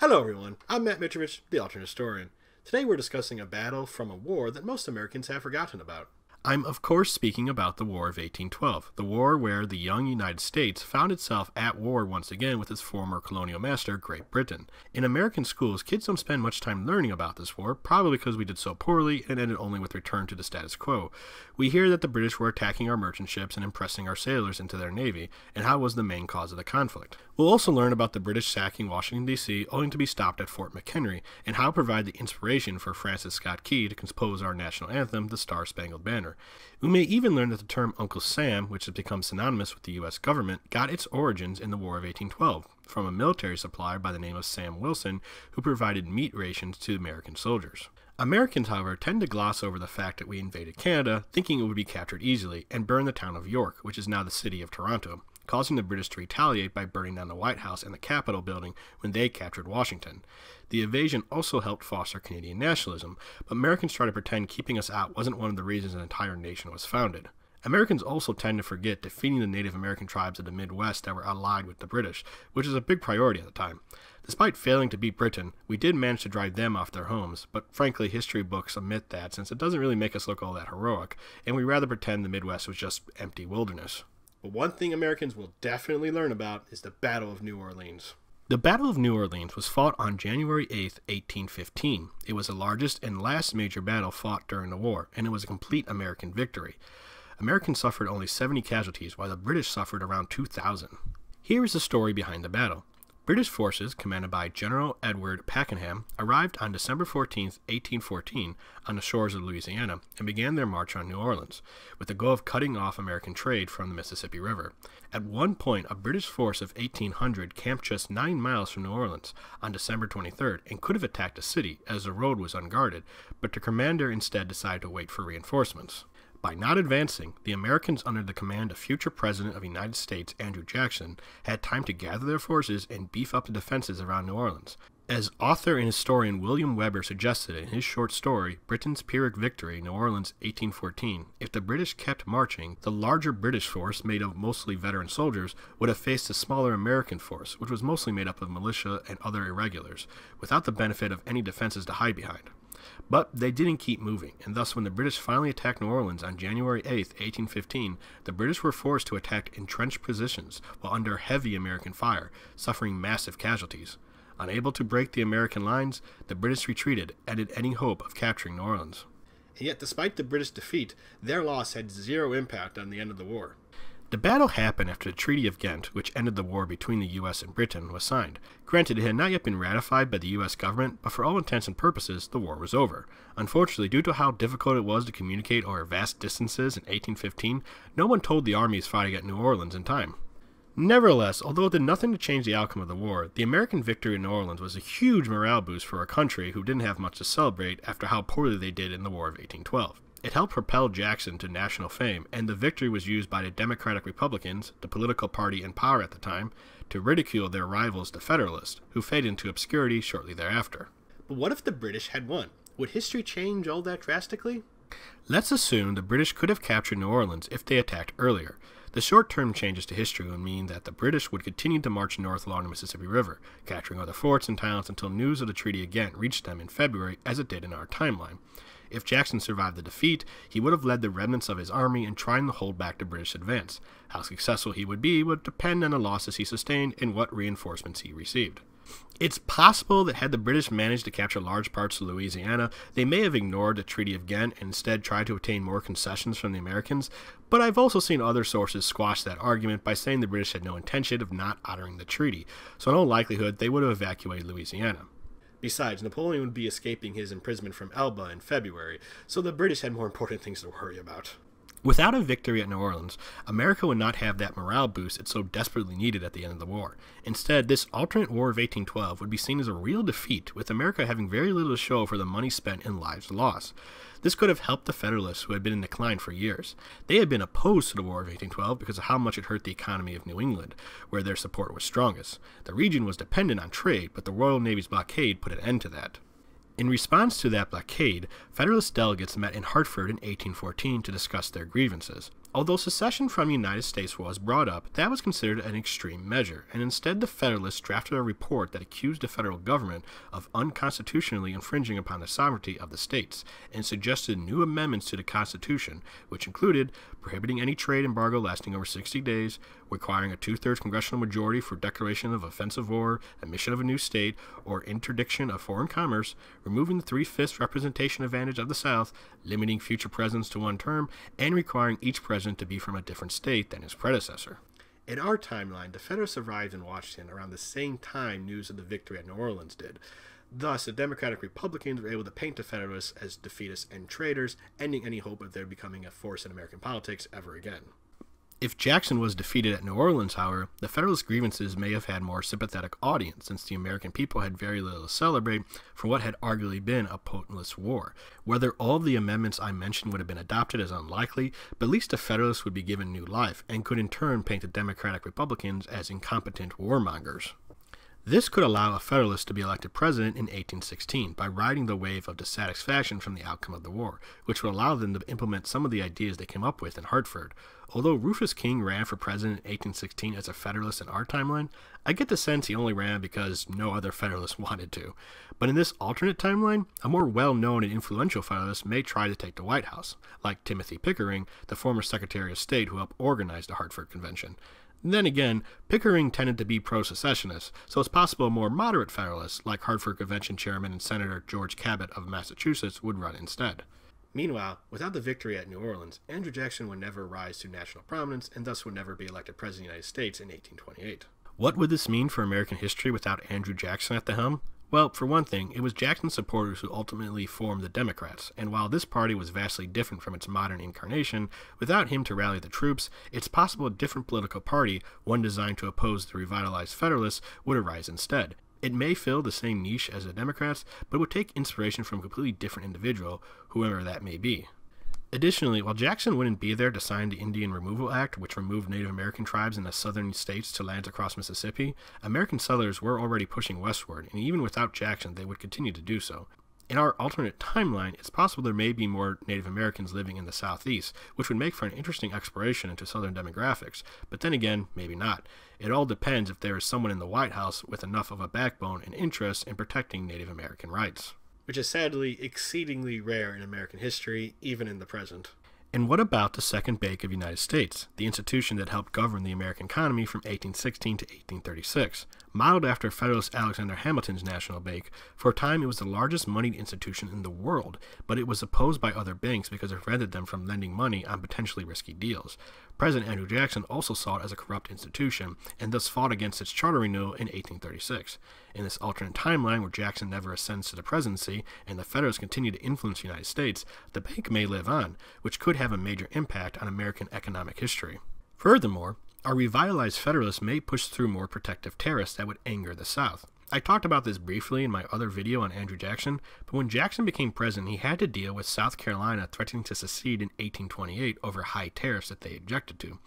Hello everyone, I'm Matt Mitrovich, The Alternate Historian. Today we're discussing a battle from a war that most Americans have forgotten about. I'm of course speaking about the War of 1812, the war where the young United States found itself at war once again with its former colonial master, Great Britain. In American schools, kids don't spend much time learning about this war, probably because we did so poorly and ended only with return to the status quo. We hear that the British were attacking our merchant ships and impressing our sailors into their navy, and how was the main cause of the conflict. We'll also learn about the British sacking Washington, D.C., only to be stopped at Fort McHenry, and how provide the inspiration for Francis Scott Key to compose our national anthem, The Star Spangled Banner. We may even learn that the term Uncle Sam, which has become synonymous with the U.S. government, got its origins in the War of 1812, from a military supplier by the name of Sam Wilson, who provided meat rations to American soldiers. Americans, however, tend to gloss over the fact that we invaded Canada, thinking it would be captured easily, and burned the town of York, which is now the city of Toronto, causing the British to retaliate by burning down the White House and the Capitol building when they captured Washington. The invasion also helped foster Canadian nationalism, but Americans try to pretend keeping us out wasn't one of the reasons an entire nation was founded. Americans also tend to forget defeating the Native American tribes of the Midwest that were allied with the British, which was a big priority at the time. Despite failing to beat Britain, we did manage to drive them off their homes, but frankly history books omit that since it doesn't really make us look all that heroic, and we rather pretend the Midwest was just empty wilderness. But one thing Americans will definitely learn about is the Battle of New Orleans. The Battle of New Orleans was fought on January 8, 1815. It was the largest and last major battle fought during the war, and it was a complete American victory. Americans suffered only 70 casualties, while the British suffered around 2,000. Here is the story behind the battle. British forces, commanded by General Edward Pakenham, arrived on December 14, 1814, on the shores of Louisiana and began their march on New Orleans, with the goal of cutting off American trade from the Mississippi River. At one point, a British force of 1,800 camped just 9 miles from New Orleans on December 23rd and could have attacked the city, as the road was unguarded, but the commander instead decided to wait for reinforcements. By not advancing, the Americans under the command of future President of the United States, Andrew Jackson, had time to gather their forces and beef up the defenses around New Orleans. As author and historian William Weber suggested in his short story, Britain's Pyrrhic Victory, New Orleans, 1814, if the British kept marching, the larger British force, made of mostly veteran soldiers, would have faced a smaller American force, which was mostly made up of militia and other irregulars, without the benefit of any defenses to hide behind. But they didn't keep moving, and thus when the British finally attacked New Orleans on January 8, 1815, the British were forced to attack entrenched positions while under heavy American fire, suffering massive casualties. Unable to break the American lines, the British retreated, ended any hope of capturing New Orleans. And yet, despite the British defeat, their loss had zero impact on the end of the war. The battle happened after the Treaty of Ghent, which ended the war between the U.S. and Britain, was signed. Granted, it had not yet been ratified by the U.S. government, but for all intents and purposes, the war was over. Unfortunately, due to how difficult it was to communicate over vast distances in 1815, no one told the armies fighting at New Orleans in time. Nevertheless, although it did nothing to change the outcome of the war, the American victory in New Orleans was a huge morale boost for a country who didn't have much to celebrate after how poorly they did in the War of 1812. It helped propel Jackson to national fame, and the victory was used by the Democratic-Republicans, the political party in power at the time, to ridicule their rivals, the Federalists, who faded into obscurity shortly thereafter. But what if the British had won? Would history change all that drastically? Let's assume the British could have captured New Orleans if they attacked earlier. The short-term changes to history would mean that the British would continue to march north along the Mississippi River, capturing other forts and towns until news of the Treaty of Ghent reached them in February, as it did in our timeline. If Jackson survived the defeat, he would have led the remnants of his army in trying to hold back the British advance. How successful he would be would depend on the losses he sustained and what reinforcements he received. It's possible that had the British managed to capture large parts of Louisiana, they may have ignored the Treaty of Ghent and instead tried to obtain more concessions from the Americans, but I've also seen other sources squash that argument by saying the British had no intention of not honoring the treaty, so in all likelihood they would have evacuated Louisiana. Besides, Napoleon would be escaping his imprisonment from Elba in February, so the British had more important things to worry about. Without a victory at New Orleans, America would not have that morale boost it so desperately needed at the end of the war. Instead, this alternate War of 1812 would be seen as a real defeat, with America having very little to show for the money spent and lives lost. This could have helped the Federalists, who had been in decline for years. They had been opposed to the War of 1812 because of how much it hurt the economy of New England, where their support was strongest. The region was dependent on trade, but the Royal Navy's blockade put an end to that. In response to that blockade, Federalist delegates met in Hartford in 1814 to discuss their grievances. Although secession from the United States was brought up, that was considered an extreme measure, and instead the Federalists drafted a report that accused the federal government of unconstitutionally infringing upon the sovereignty of the states, and suggested new amendments to the Constitution, which included prohibiting any trade embargo lasting over 60 days, requiring a two-thirds congressional majority for declaration of offensive war, admission of a new state, or interdiction of foreign commerce, removing the three-fifths representation advantage of the South, limiting future presidents to one term, and requiring each president to be from a different state than his predecessor. In our timeline, the Federalists arrived in Washington around the same time news of the victory at New Orleans did. Thus, the Democratic-Republicans were able to paint the Federalists as defeatists and traitors, ending any hope of their becoming a force in American politics ever again. If Jackson was defeated at New Orleans, however, the Federalist grievances may have had more sympathetic audience, since the American people had very little to celebrate for what had arguably been a potentless war. Whether all of the amendments I mentioned would have been adopted is unlikely, but at least the Federalists would be given new life, and could in turn paint the Democratic-Republicans as incompetent warmongers. This could allow a Federalist to be elected president in 1816 by riding the wave of dissatisfaction from the outcome of the war, which would allow them to implement some of the ideas they came up with in Hartford. Although Rufus King ran for president in 1816 as a Federalist in our timeline, I get the sense he only ran because no other Federalist wanted to. But in this alternate timeline, a more well-known and influential Federalist may try to take the White House, like Timothy Pickering, the former Secretary of State who helped organize the Hartford Convention. Then again, Pickering tended to be pro-secessionists, so it's possible a more moderate Federalist, like Hartford Convention Chairman and Senator George Cabot of Massachusetts, would run instead. Meanwhile, without the victory at New Orleans, Andrew Jackson would never rise to national prominence and thus would never be elected President of the United States in 1828. What would this mean for American history without Andrew Jackson at the helm? Well, for one thing, it was Jackson's supporters who ultimately formed the Democrats, and while this party was vastly different from its modern incarnation, without him to rally the troops, it's possible a different political party, one designed to oppose the revitalized Federalists, would arise instead. It may fill the same niche as the Democrats, but would take inspiration from a completely different individual, whoever that may be. Additionally, while Jackson wouldn't be there to sign the Indian Removal Act, which removed Native American tribes in the southern states to lands across Mississippi, American settlers were already pushing westward, and even without Jackson, they would continue to do so. In our alternate timeline, it's possible there may be more Native Americans living in the Southeast, which would make for an interesting exploration into southern demographics, but then again, maybe not. It all depends if there is someone in the White House with enough of a backbone and interest in protecting Native American rights, which is sadly exceedingly rare in American history, even in the present. And what about the Second Bank of the United States, the institution that helped govern the American economy from 1816 to 1836? Modeled after Federalist Alexander Hamilton's National Bank, for a time it was the largest moneyed institution in the world, but it was opposed by other banks because it prevented them from lending money on potentially risky deals. President Andrew Jackson also saw it as a corrupt institution, and thus fought against its charter renewal in 1836. In this alternate timeline where Jackson never ascends to the presidency, and the Federalists continue to influence the United States, the bank may live on, which could have a major impact on American economic history. Furthermore, our revitalized Federalists may push through more protective tariffs that would anger the South. I talked about this briefly in my other video on Andrew Jackson, but when Jackson became president, he had to deal with South Carolina threatening to secede in 1828 over high tariffs that they objected to.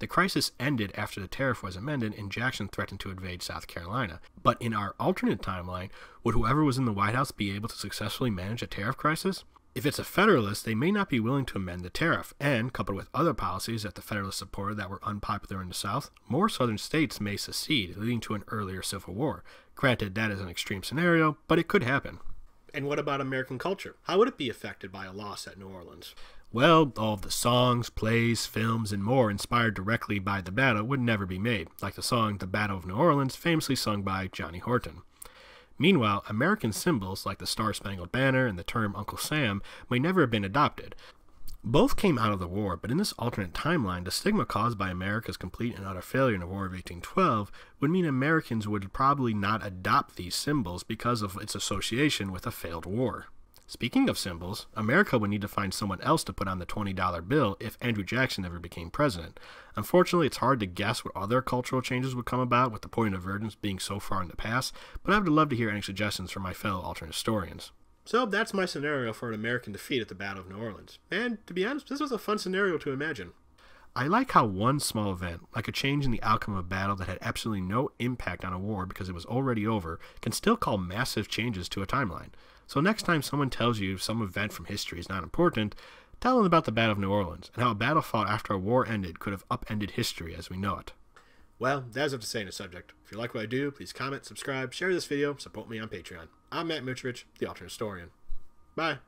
The crisis ended after the tariff was amended and Jackson threatened to invade South Carolina. But in our alternate timeline, would whoever was in the White House be able to successfully manage a tariff crisis? If it's a Federalist, they may not be willing to amend the tariff, and, coupled with other policies that the Federalists supported that were unpopular in the South, more southern states may secede, leading to an earlier civil war. Granted, that is an extreme scenario, but it could happen. And what about American culture? How would it be affected by a loss at New Orleans? Well, all of the songs, plays, films, and more inspired directly by the battle would never be made, like the song The Battle of New Orleans, famously sung by Johnny Horton. Meanwhile, American symbols like the Star Spangled Banner and the term Uncle Sam may never have been adopted. Both came out of the war, but in this alternate timeline, the stigma caused by America's complete and utter failure in the War of 1812 would mean Americans would probably not adopt these symbols because of its association with a failed war. Speaking of symbols, America would need to find someone else to put on the $20 bill if Andrew Jackson ever became president. Unfortunately, it's hard to guess what other cultural changes would come about, with the point of divergence being so far in the past, but I would love to hear any suggestions from my fellow alternate historians. So that's my scenario for an American defeat at the Battle of New Orleans. And to be honest, this was a fun scenario to imagine. I like how one small event, like a change in the outcome of a battle that had absolutely no impact on a war because it was already over, can still cause massive changes to a timeline. So next time someone tells you some event from history is not important, Tell them about the Battle of New Orleans and how a battle fought after a war ended could have upended history as we know it. Well, that is what to say on the subject. If you like what I do, please comment, subscribe, share this video, support me on Patreon. I'm Matt Mitrovich, The Alternate Historian. Bye.